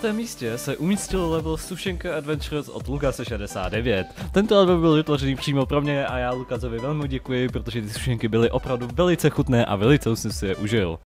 pátém místě se umístil level Sušenka Adventures od Lukace 69. Tento level byl vytvořený přímo pro mě a já Lukacovi velmi děkuji, protože ty sušenky byly opravdu velice chutné a velice jsem si je užil.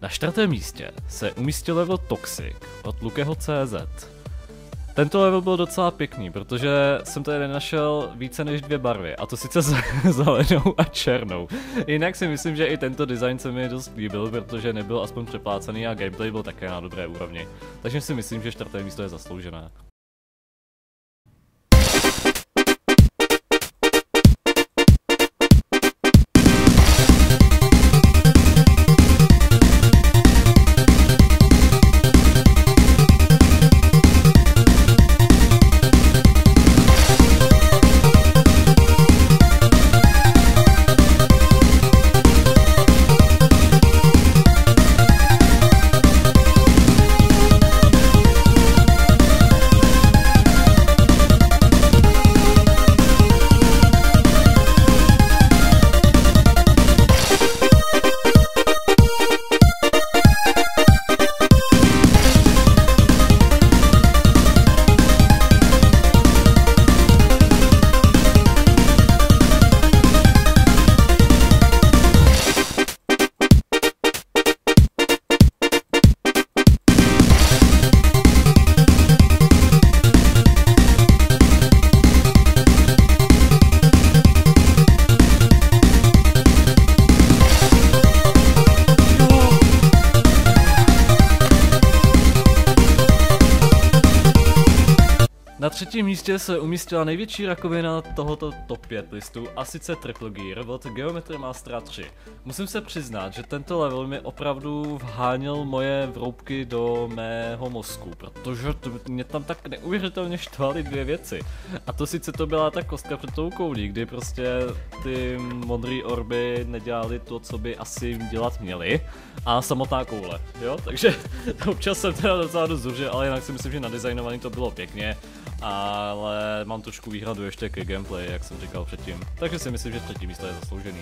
Na čtvrtém místě se umístil level Toxic od Lukeho CZ. Tento level byl docela pěkný, protože jsem tady našel více než dvě barvy, a to sice zelenou a černou. Jinak si myslím, že i tento design se mi dost líbil, protože nebyl aspoň přeplácený a gameplay byl také na dobré úrovni. Takže si myslím, že čtvrté místo je zasloužené. Na třetím místě se umístila největší rakovina tohoto top 5 listu, a sice Triple Gear Robot Geometry Master 3. Musím se přiznat, že tento level mi opravdu vháněl moje vroubky do mého mozku, protože mě tam tak neuvěřitelně štvaly dvě věci. A to sice to byla ta kostka před tou koulí, kdy prostě ty modré orby nedělaly to, co by asi dělat měly, a samotná koule, jo? Takže občas jsem teda docela dost zužil, ale jinak si myslím, že nadizajnovaný to bylo pěkně. Ale mám trošku výhradu ještě ke gameplay, jak jsem říkal předtím. Takže si myslím, že třetí místo je zasloužený.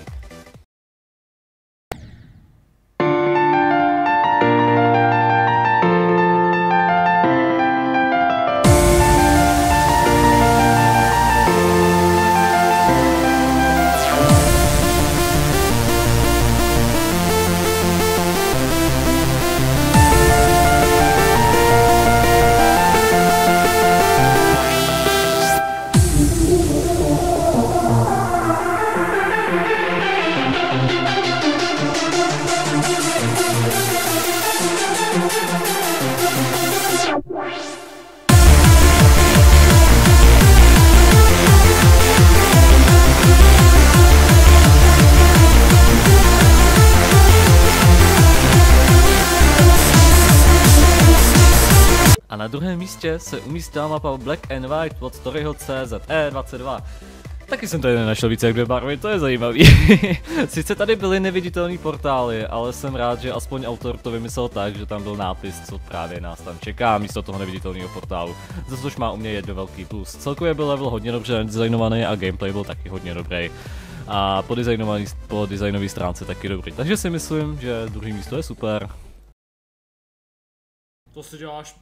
A na druhém místě se umístila mapa Black and White od Storyho CZE 22. Taky jsem tady nenašel více jak dvě barvy, to je zajímavý. Sice tady byly neviditelné portály, ale jsem rád, že aspoň autor to vymyslel tak, že tam byl nápis, co právě nás tam čeká místo toho neviditelného portálu. Za což má u mě jedno velký plus. Celkově byl level hodně dobře designovaný a gameplay byl taky hodně dobrý. A po designové stránce taky dobrý. Takže si myslím, že druhé místo je super. To si děláš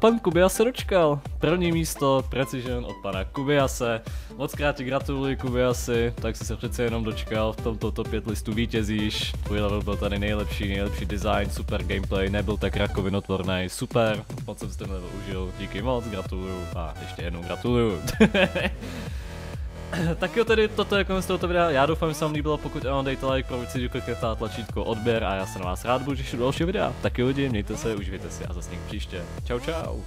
pan Kubias se dočkal. První místo Precision od pana Kubiase. Moc krát ti gratuluji, Kubiasi, tak jsi se přece jenom dočkal. V tomto top 5 listu vítězíš. Tvůj level byl tady nejlepší design, super gameplay, nebyl tak rakovinotvorný, super. Moc jsem si ten level užil, díky moc, gratuluju a ještě jednou gratuluju. Tak jo, tedy toto je konec tohoto videa, já doufám, že se vám líbilo, pokud ano, dejte like, proč si klikněte na tlačítko odběr a já se na vás rád budu těšit do dalšího videa. Tak jo lidi, mějte se, užijte si a zase někdy příště. Čau čau!